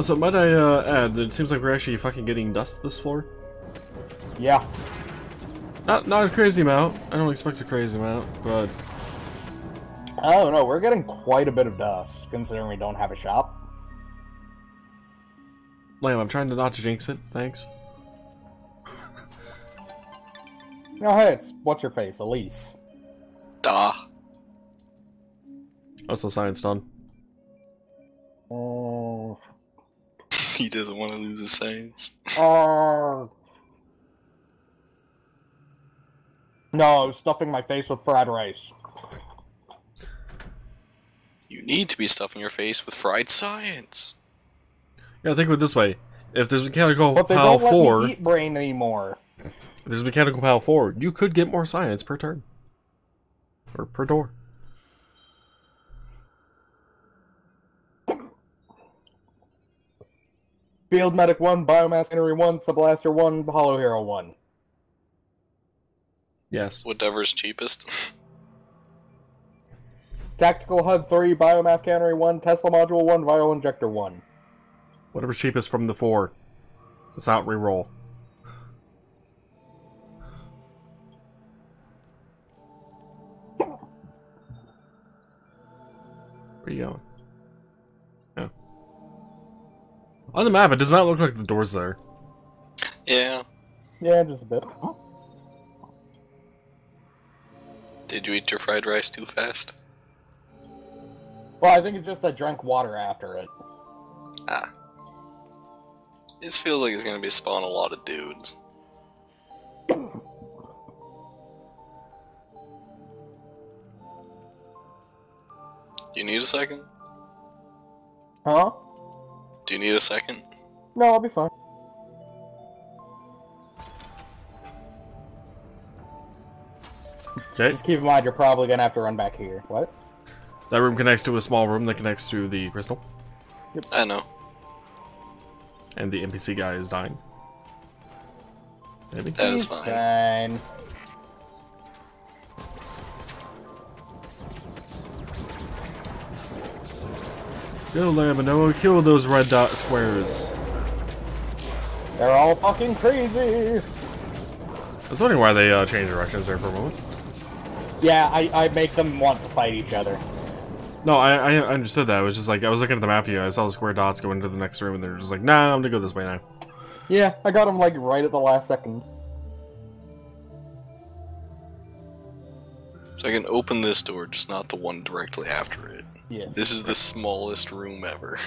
Also, might I add that it seems like we're actually fucking getting dust this floor? Yeah. Not a crazy amount. I don't expect a crazy amount, but... I don't know, we're getting quite a bit of dust, considering we don't have a shop. Lamb, I'm trying to not jinx it, thanks. No, hey, it's what's-her-face, Elise. Duh. Also, science done. Oh. He doesn't want to lose his science. Oh. No, I was stuffing my face with fried rice. You need to be stuffing your face with fried science. Yeah, think of it this way. If there's mechanical power 4... But they don't let me eat brain anymore. If there's mechanical power 4, you could get more science per turn. Or per door. Field Medic 1, Biomass Energy 1, Subblaster 1, Hollow Hero 1. Yes. Whatever's cheapest. Tactical HUD 3, Biomass Cannery 1, Tesla Module 1, Viral Injector 1. Whatever's cheapest from the 4. Let's not reroll. Where are you going? Oh. On the map, it does not look like the door's there. Yeah. Yeah, just a bit. Huh? Did you eat your fried rice too fast? Well, I think it's just I drank water after it. Ah. This feels like it's gonna be spawn a lot of dudes. You need a second? Huh? Do you need a second? No, I'll be fine. Okay. Just keep in mind, you're probably going to have to run back here. What? That room connects to a small room that connects to the crystal. Yep. I know. And the NPC guy is dying. Maybe. That is fine. Go, Lambano, kill those red dot squares. They're all fucking crazy! I was wondering why they changed directions there for a moment. Yeah, I make them want to fight each other. No, I understood that. It was just like, I was looking at the map here, I saw the square dots go into the next room, and they're just like, nah, I'm gonna go this way now. Yeah, I got them like right at the last second. So I can open this door, just not the one directly after it. Yes. This is the smallest room ever.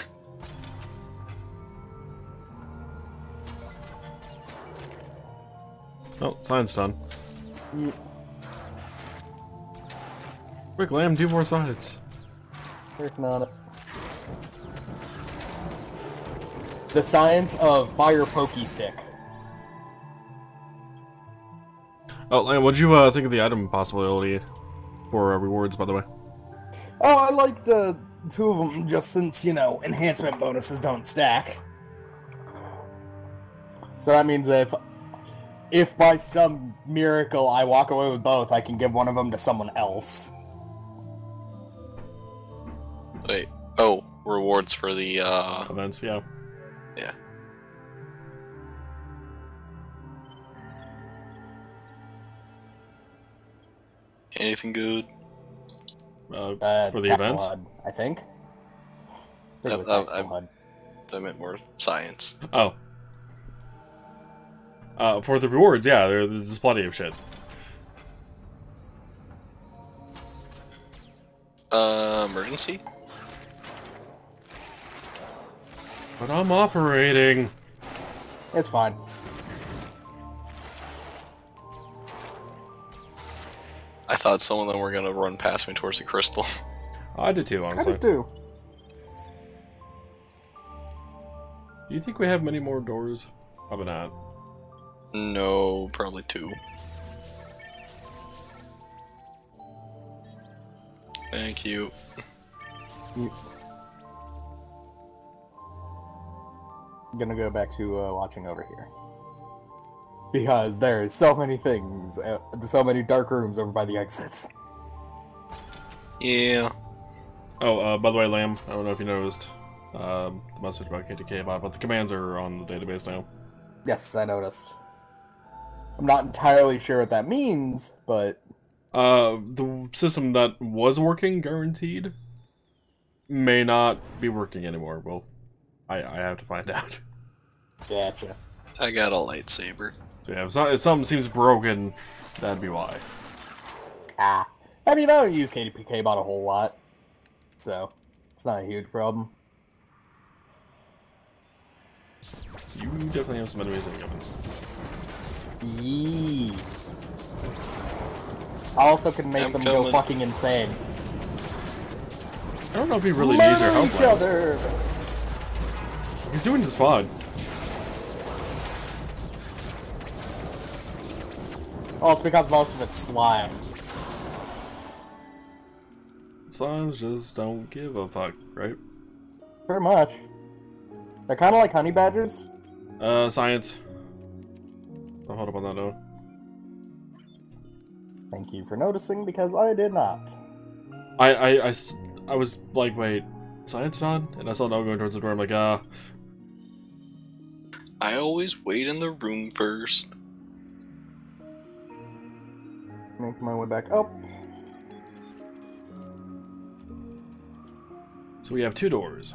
Oh, science done. Yeah. Quick, Lamb, do more science. Working on it. The science of fire pokey stick. Oh, Lamb, what'd you think of the item possibility for rewards, by the way? Oh, I liked two of them, just since, you know, enhancement bonuses don't stack. So that means if by some miracle I walk away with both, I can give one of them to someone else. Wait. Oh, rewards for the events, yeah. Yeah. Anything good? For the events? HUD, I think. I meant more science. Oh. For the rewards, yeah, there's plenty of shit. Emergency? But I'm operating. It's fine. I thought some of them were gonna run past me towards the crystal. I did too, honestly. I did too. Do you think we have many more doors? Probably not. No, probably two. Thank you. I'm gonna go back to watching over here. Because there is so many things, so many dark rooms over by the exits. Yeah. Oh, by the way, Lamb, I don't know if you noticed. the message about KTK bot, but the commands are on the database now. Yes, I noticed. I'm not entirely sure what that means, but... the system that was working, guaranteed, may not be working anymore. Well, I have to find out. Gotcha. I got a lightsaber. So yeah, if something seems broken, that'd be why. Ah. I mean, I don't use KDPK bot a whole lot, so it's not a huge problem. You definitely have some amazing weapons. Yee. I also can make them go fucking insane. I don't know if he really needs our help. He's doing just fine. Oh, it's because most of it's slime. Slimes just don't give a fuck, right? Pretty much. They're kind of like honey badgers. Science. I'll hold up on that note. Thank you for noticing, because I did not. I was like, wait, science on? And I saw Noah going towards the door, I'm like, I always wait in the room first. Make my way back up. So we have two doors.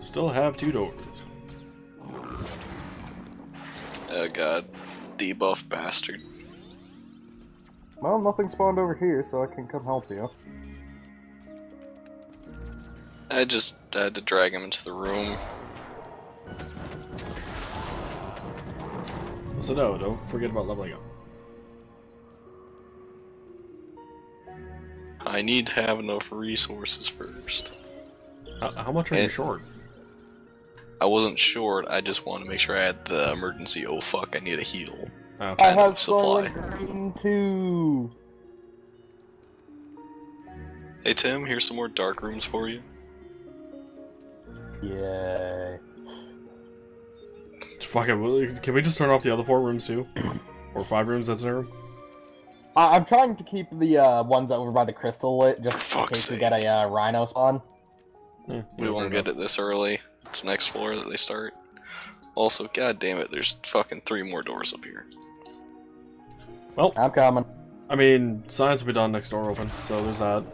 Still have two doors. Oh god. Debuff bastard. Well, nothing spawned over here, so I can come help you. I just had to drag him into the room. So no, don't forget about leveling up. I need to have enough resources first. How much are you short? I wasn't short, I just wanted to make sure I had the emergency, oh fuck, I need a heal. Oh. I have supply. Green too. Hey Tim, here's some more dark rooms for you. Yeah. Fuck it, can we just turn off the other 4 rooms too? Or 5 rooms, that's in a room? I'm trying to keep the ones over by the crystal lit, just in case we get a rhino spawn. Yeah, we won't get it this early. It's next floor that they start. Also, god damn it, there's fucking 3 more doors up here. Well, I'm coming. I mean, science will be done next door open, so there's that.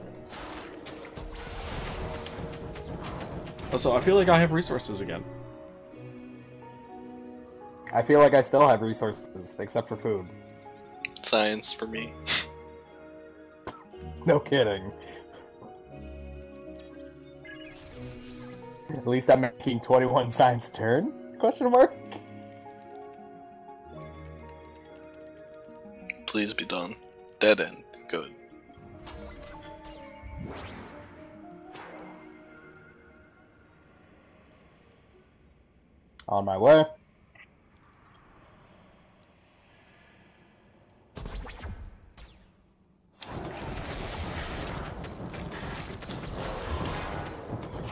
Also, I feel like I have resources again. I feel like I still have resources, except for food. Science for me. No kidding. At least I'm making 21 science turn? Question mark? Please be done. Dead end. Good. On my way.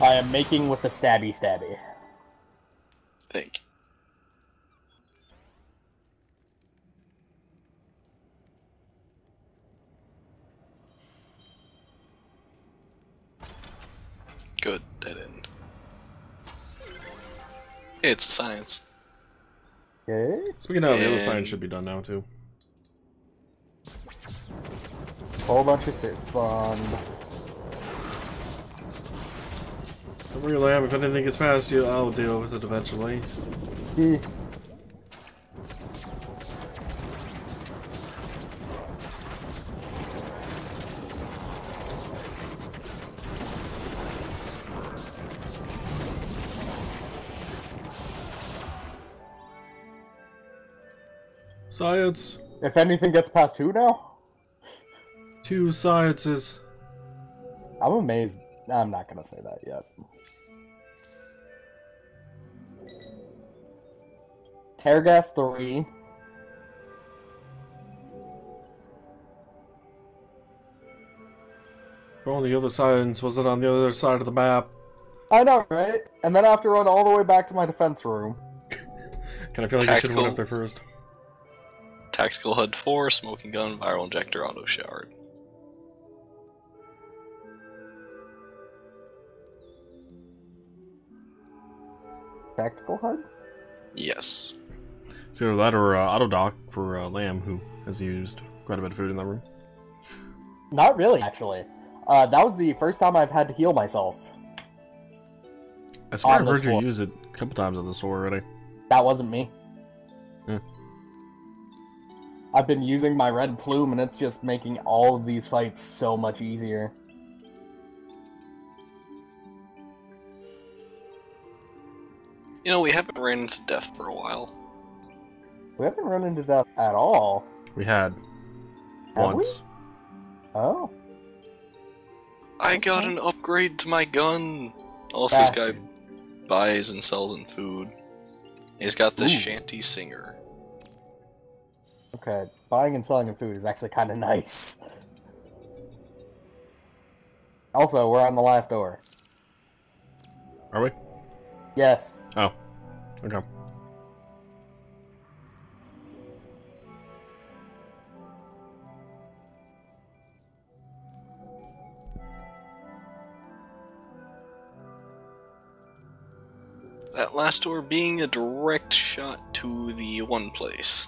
I am making with the stabby stabby. Thank you. Good, dead end. Hey, it's science. Okay. Speaking of, the other science should be done now, too. Whole bunch of suits spawned. Don't worry, Lamb, if anything gets past you, I'll deal with it eventually. Yeah. Science! If anything gets past who now? 2 sciences. I'm amazed. I'm not gonna say that yet. Tear gas 3. Well, the other science wasn't on the other side of the map. I know, right? And then I have to run all the way back to my defense room. Kind of feel like I should have went up there first. Tactical HUD 4, smoking gun, viral injector, auto shard. Tactical HUD? Yes. It's either that or auto dock for Lamb, who has used quite a bit of food in that room. Not really, actually. That was the first time I've had to heal myself. I swear I've heard you use it a couple times on this floor already. That wasn't me. Yeah. I've been using my red plume, and it's just making all of these fights so much easier. You know, we haven't ran into death for a while. We haven't run into death at all. We had. Once. We? Oh. I got an upgrade to my gun. Also, this guy buys and sells in food. He's got the shanty singer. Okay, buying and selling in food is actually kind of nice. Also, we're on the last door. Are we? Yes. Oh. Okay. That last door being a direct shot to the one place.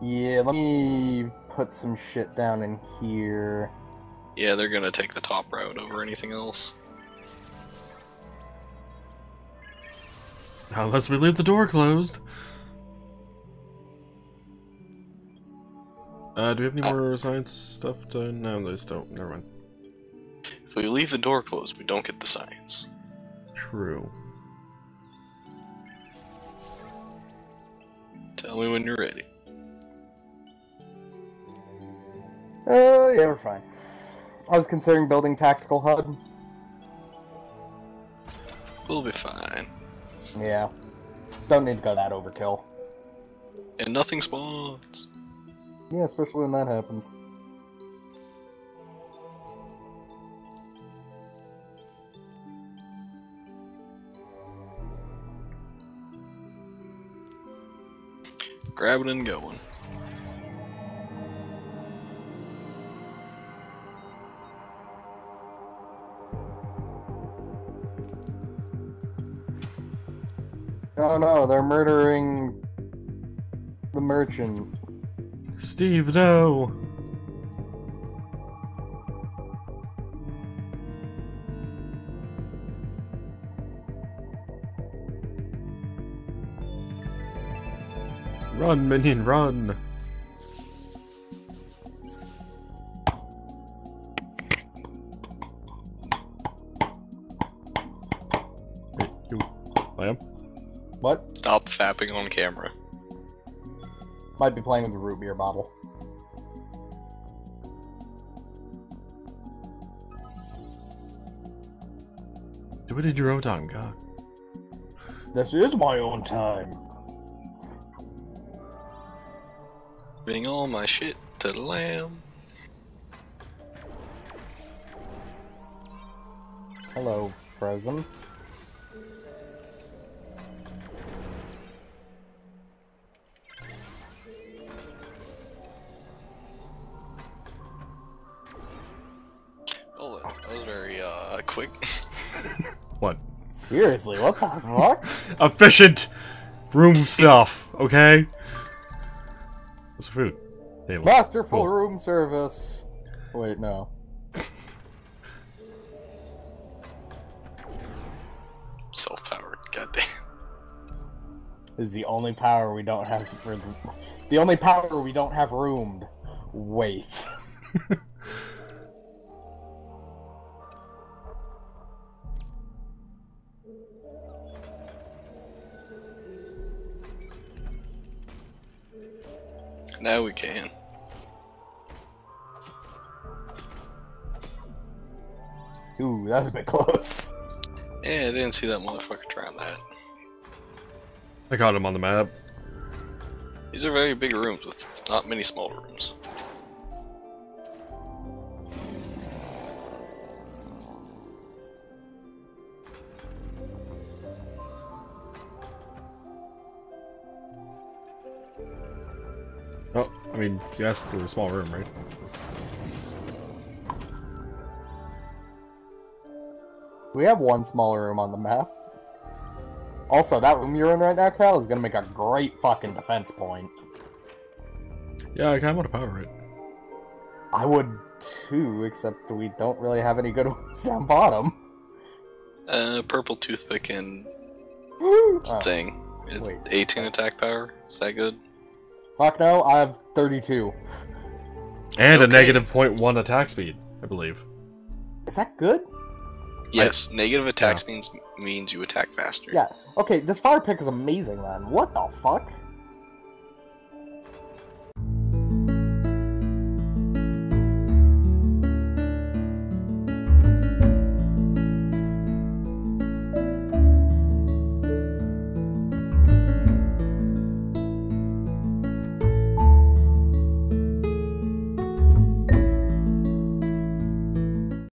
Yeah, let me put some shit down in here. Yeah, they're gonna take the top route over anything else. Unless we leave the door closed. Do we have any more science stuff to... No, they just don't. Never mind. If we leave the door closed, we don't get the science. True. Tell me when you're ready. Yeah, we're fine. I was considering building tactical HUD. We'll be fine. Yeah. Don't need to go that overkill. And nothing spawns. Yeah, especially when that happens. Grabbing and going. Oh no, they're murdering the merchant. Steve, no! Run, minion, run! Wait, you... Lamb? What? Stop fapping on camera. Might be playing with the root beer bottle. Do it in your own time, God. This is my own time. Bring all my shit to the Lamb. Hello, Frozen. Seriously, what the fuck? Efficient room stuff, okay? That's food. Hey, masterful room service. Wait, no. Self-powered, goddamn. This is the only power we don't have. The only power we don't have roomed. Wait. Now we can. Ooh, that was a bit close. Yeah, I didn't see that motherfucker trying that. I got him on the map. These are very big rooms with not many small rooms. I mean, you asked for a small room, right? We have one small room on the map. Also, that room you're in right now, Cal, is gonna make a great fucking defense point. Yeah, I kinda wanna power it. I would too, except we don't really have any good ones down bottom. Purple toothpick and thing. It's wait, 18 attack power. Is that good? Fuck no, I have 32. And okay. A negative 0.1 attack speed, I believe. Is that good? Yes, negative attack means you attack faster. Yeah. Okay, this fire pick is amazing, man. What the fuck?